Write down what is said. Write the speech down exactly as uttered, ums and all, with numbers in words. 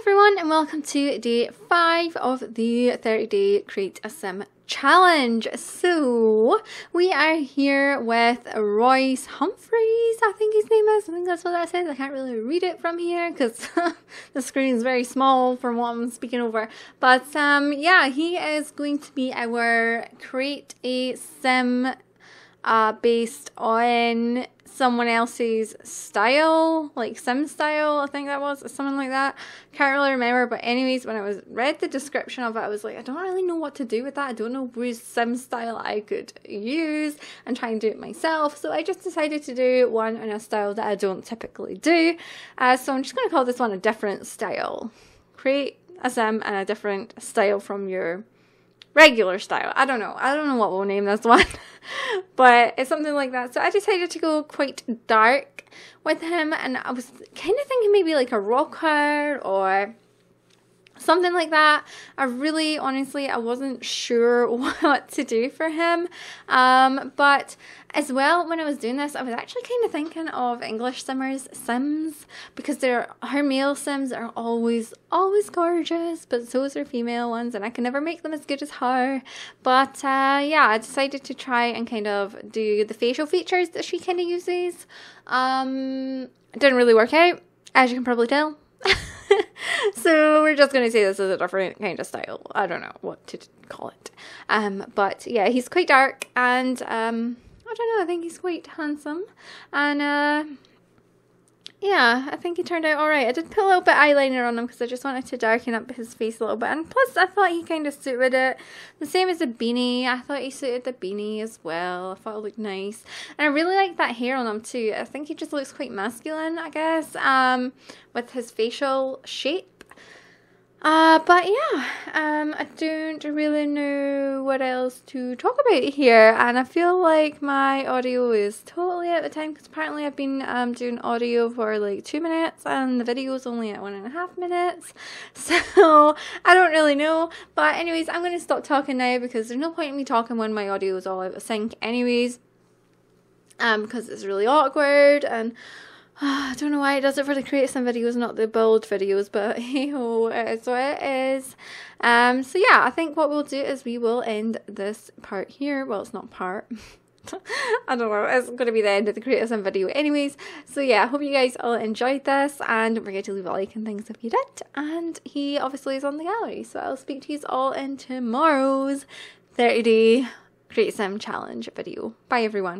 everyone and welcome to day five of the thirty day Create a Sim challenge. So we are here with Royce Humphreys, I think his name is. I think that's what that says. I can't really read it from here because the screen is very small from what I'm speaking over. But um, yeah, he is going to be our Create a Sim uh, based on someone else's style, like sim style, I think that was, or something like that. Can't really remember, but anyways, when I was read the description of it, I was like, I don't really know what to do with that. I don't know which sim style I could use and try and do it myself. So I just decided to do one in a style that I don't typically do. Uh, so I'm just going to call this one a different style. Create a sim and a different style from your regular style. I don't know. I don't know what we'll name this one, but it's something like that. So I decided to go quite dark with him, and I was kind of thinking maybe like a rocker or something like that. I really, honestly, I wasn't sure what to do for him. Um, but as well, when I was doing this, I was actually kind of thinking of English Simmers Sims, because they're, her male Sims are always, always gorgeous, but so is her female ones, and I can never make them as good as her. But uh, yeah, I decided to try and kind of do the facial features that she kind of uses. Um, it didn't really work out, as you can probably tell. So we're just going to say this is a different kind of style. I don't know what to call it. Um, but yeah, he's quite dark and um, I don't know, I think he's quite handsome. And uh, yeah, I think he turned out alright. I did put a little bit of eyeliner on him because I just wanted to darken up his face a little bit. And plus I thought he kind of suited it. The same as the beanie. I thought he suited the beanie as well. I thought it looked nice. And I really like that hair on him too. I think he just looks quite masculine, I guess, um, with his facial shape. Uh, but yeah, um, I don't really know what else to talk about here, and I feel like my audio is totally out of time because apparently I've been um, doing audio for like two minutes and the video's only at one and a half minutes, so I don't really know. But anyways, I'm going to stop talking now because there's no point in me talking when my audio is all out of sync anyways, um, because it's really awkward and I don't know why it does it for the Create Some videos, not the build videos, but hey ho, it is what it is. Um, so yeah, I think what we'll do is we will end this part here. Well, it's not part. I don't know, it's going to be the end of the Create Some video anyways. So yeah, I hope you guys all enjoyed this, and don't forget to leave a like and things if you did. And he obviously is on the gallery, so I'll speak to you all in tomorrow's thirty day Create Some challenge video. Bye everyone.